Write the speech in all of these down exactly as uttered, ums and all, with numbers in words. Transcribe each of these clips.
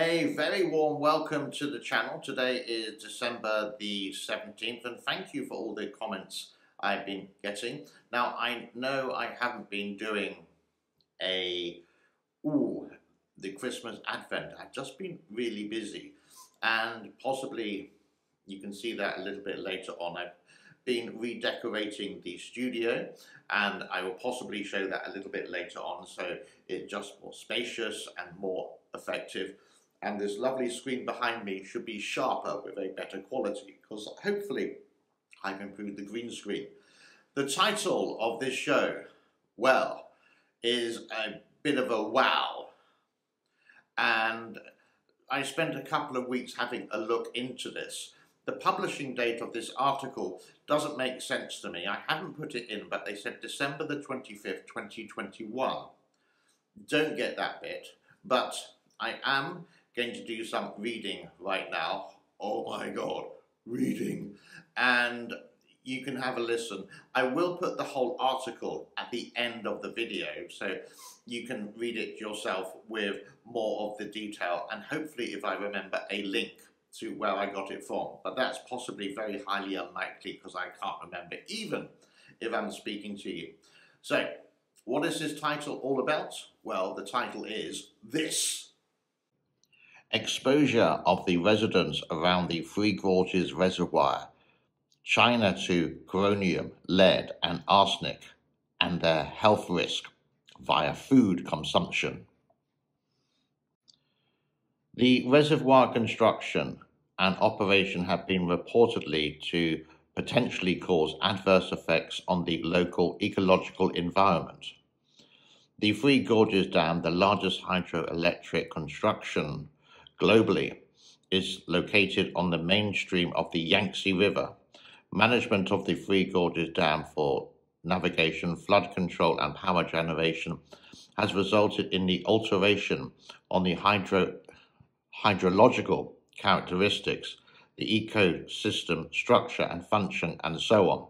A very warm welcome to the channel. Today is December the seventeenth, and thank you for all the comments I've been getting. Now, I know I haven't been doing a, ooh, the Christmas Advent. I've just been really busy, and possibly you can see that a little bit later on. I've been redecorating the studio, and I will possibly show that a little bit later on, so it's just more spacious and more effective. And this lovely screen behind me should be sharper with a better quality, because hopefully I've improved the green screen. The title of this show, well, is a bit of a wow. And I spent a couple of weeks having a look into this. The publishing date of this article doesn't make sense to me. I haven't put it in, but they said December the twenty-fifth, twenty twenty-one. Don't get that bit, but I am going to do some reading right now. Oh my God, reading. And you can have a listen. I will put the whole article at the end of the video, so you can read it yourself with more of the detail, and hopefully if I remember a link to where I got it from. But that's possibly very highly unlikely, because I can't remember even if I'm speaking to you. So what is this title all about? Well, the title is this. Exposure of the residents around the Three Gorges Reservoir, China to coronium, lead and arsenic, and their health risk via food consumption. The reservoir construction and operation have been reportedly to potentially cause adverse effects on the local ecological environment. The Three Gorges Dam, the largest hydroelectric construction globally, is located on the mainstream of the Yangtze River. Management of the Three Gorges Dam for navigation, flood control and power generation has resulted in the alteration on the hydro, hydrological characteristics, the ecosystem structure and function, and so on.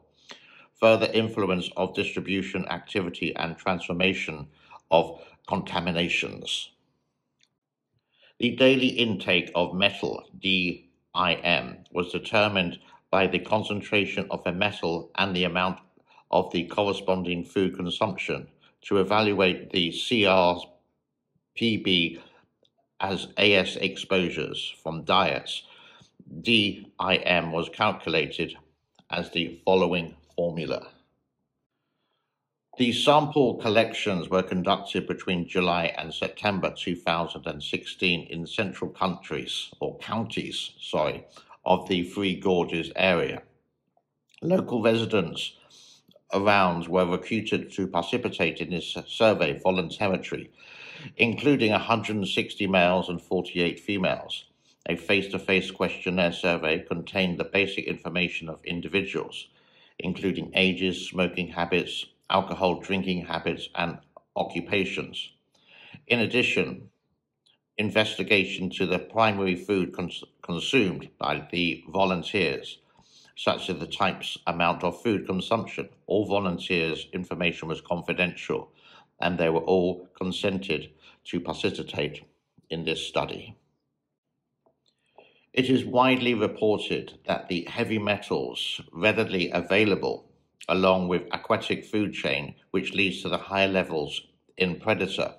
Further influence of distribution activity and transformation of contaminations. The daily intake of metal, D I M, was determined by the concentration of a metal and the amount of the corresponding food consumption to evaluate the C R P B as A S exposures from diets. D I M was calculated as the following formula. The sample collections were conducted between July and September two thousand sixteen in central countries, or counties, sorry, of the Three Gorges area. Local residents around were recruited to participate in this survey voluntarily, including one hundred sixty males and forty-eight females. A face-to-face questionnaire survey contained the basic information of individuals, including ages, smoking habits, alcohol drinking habits and occupations. In addition, investigation to the primary food cons consumed by the volunteers, such as the types, amount of food consumption. All volunteers' information was confidential, and they were all consented to participate in this study. It is widely reported that the heavy metals readily available, along with aquatic food chain, which leads to the high levels in predator,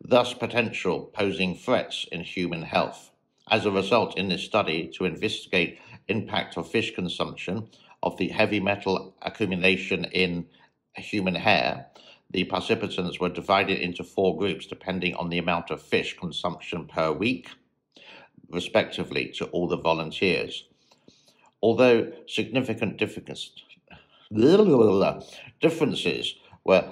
thus potential posing threats in human health. As a result, in this study, to investigate impact of fish consumption of the heavy metal accumulation in human hair, the participants were divided into four groups depending on the amount of fish consumption per week, respectively, to all the volunteers. Although significant difficulties Differences were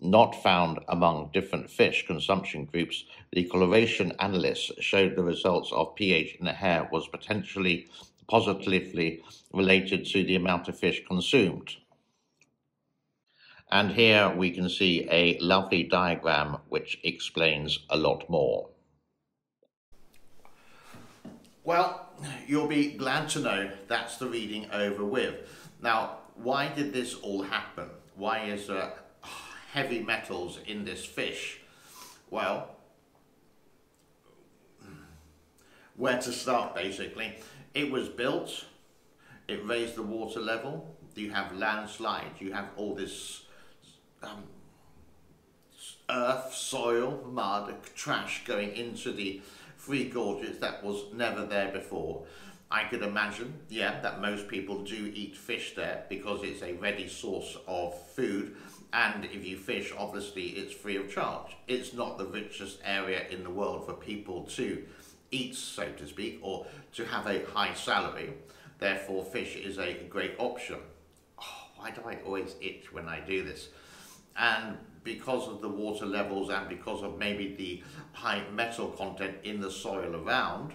not found among different fish consumption groups, the coloration analysts showed the results of pH in the hair was potentially positively related to the amount of fish consumed. And here we can see a lovely diagram which explains a lot more. Well, you'll be glad to know that's the reading over with. Now, why did this all happen? Why is there heavy metals in this fish? Well, where to start, basically. It was built, it raised the water level, you have landslides, you have all this um, earth, soil, mud, trash going into the Three Gorges that was never there before. I could imagine, yeah, that most people do eat fish there because it's a ready source of food, and if you fish, obviously it's free of charge. It's not the richest area in the world for people to eat, so to speak, or to have a high salary. Therefore, fish is a great option. Oh, why do I always itch when I do this? And because of the water levels and because of maybe the high metal content in the soil around,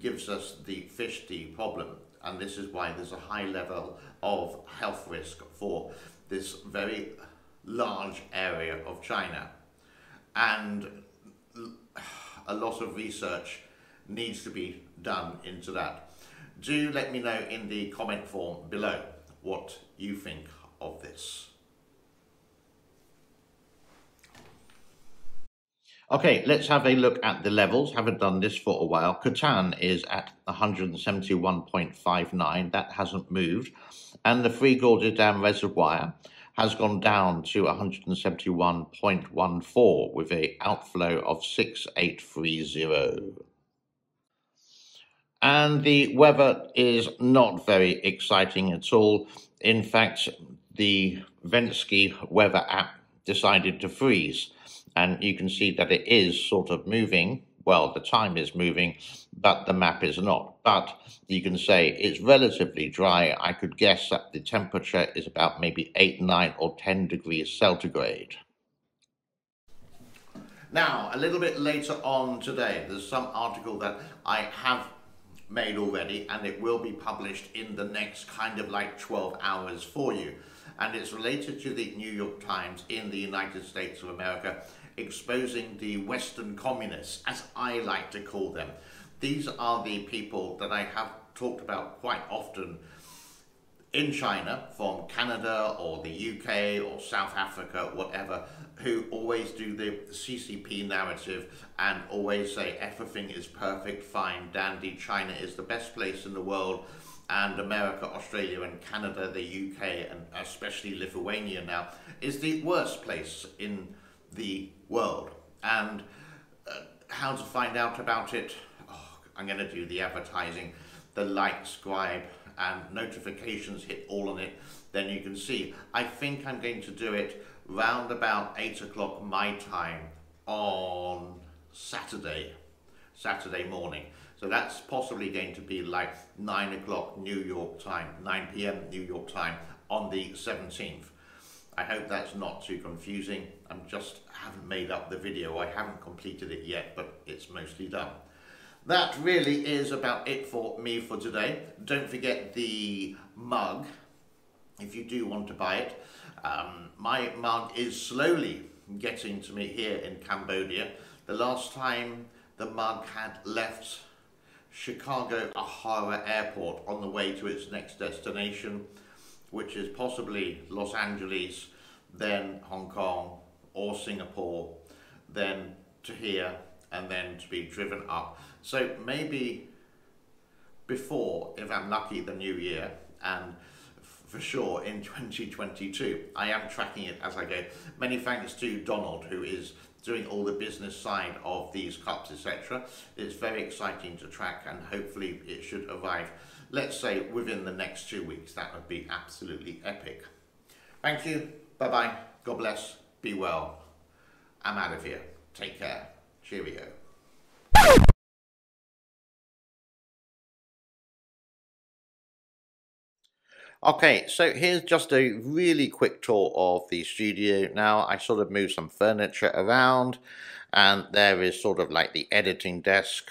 gives us the fish the problem. And this is why there's a high level of health risk for this very large area of China. And a lot of research needs to be done into that. Do let me know in the comment form below what you think of this. Okay, let's have a look at the levels. Haven't done this for a while. Catan is at one hundred seventy-one point five nine. That hasn't moved. And the Three Gorges Dam Reservoir has gone down to one hundred seventy-one point one four with an outflow of six eight three zero. And the weather is not very exciting at all. In fact, the Ventsky weather app decided to freeze. And you can see that it is sort of moving. Well, the time is moving, but the map is not. But you can say it's relatively dry. I could guess that the temperature is about maybe eight, nine or ten degrees centigrade. Now, a little bit later on today, there's some article that I have made already, and it will be published in the next kind of like twelve hours for you. And it's related to the New York Times in the United States of America, exposing the Western communists, as I like to call them. These are the people that I have talked about quite often in China, from Canada or the U K or South Africa, whatever, who always do the C C P narrative and always say everything is perfect, fine, dandy, China is the best place in the world, and America, Australia and Canada, the U K and especially Lithuania now is the worst place in the world. And uh, how to find out about it? Oh, I'm going to do the advertising, the like, subscribe and notifications, hit all on it, then you can see. I think I'm going to do it round about eight o'clock my time on Saturday, Saturday morning. So that's possibly going to be like nine o'clock New York time, nine p m New York time on the seventeenth. I hope that's not too confusing. I'm just haven't made up the video. I haven't completed it yet, but it's mostly done. That really is about it for me for today. Don't forget the mug if you do want to buy it. Um, my mug is slowly getting to me here in Cambodia. The last time the mug had left Chicago O'Hare Airport on the way to its next destination, which is possibly Los Angeles, then Hong Kong or Singapore, then to here and then to be driven up. So maybe before, if I'm lucky, the new year, and for sure in twenty twenty-two. I am tracking it as I go. Many thanks to Donald, who is doing all the business side of these cups, et cetera. It's very exciting to track, and hopefully it should arrive, let's say, within the next two weeks. That would be absolutely epic. Thank you. Bye-bye. God bless. Be well. I'm out of here. Take care. Cheerio. Okay, so here's just a really quick tour of the studio now. I sort of moved some furniture around, and there is sort of like the editing desk.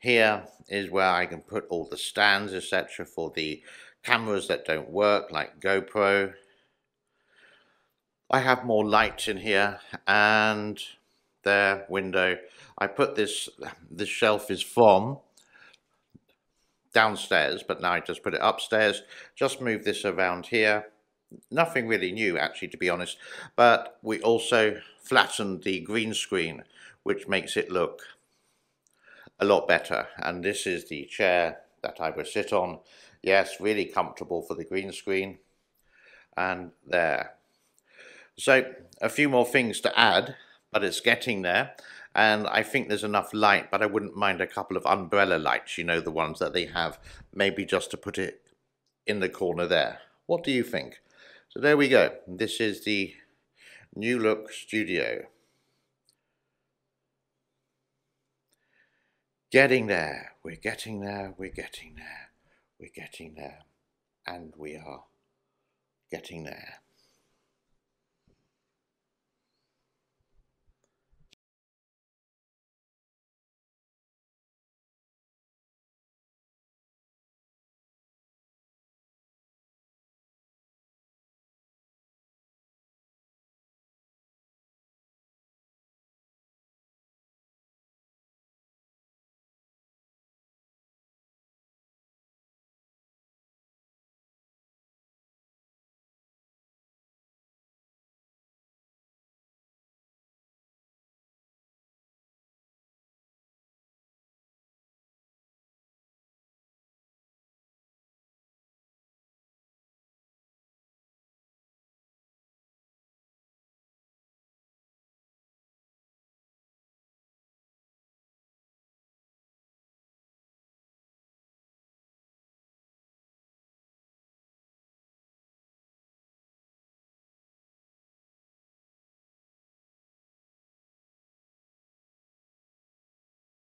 Here is where I can put all the stands, et cetera, for the cameras that don't work, like GoPro. I have more lights in here, and there, window. I put this, this shelf is from downstairs, but now I just put it upstairs. Just move this around here. Nothing really new, actually, to be honest, but we also flattened the green screen, which makes it look a lot better. And this is the chair that I will sit on. Yes, really comfortable for the green screen. And there. So a few more things to add, but it's getting there. And I think there's enough light, but I wouldn't mind a couple of umbrella lights, you know, the ones that they have, maybe just to put it in the corner there. What do you think? So there we go. This is the new look studio. Getting there. We're getting there. We're getting there. We're getting there. And we are getting there.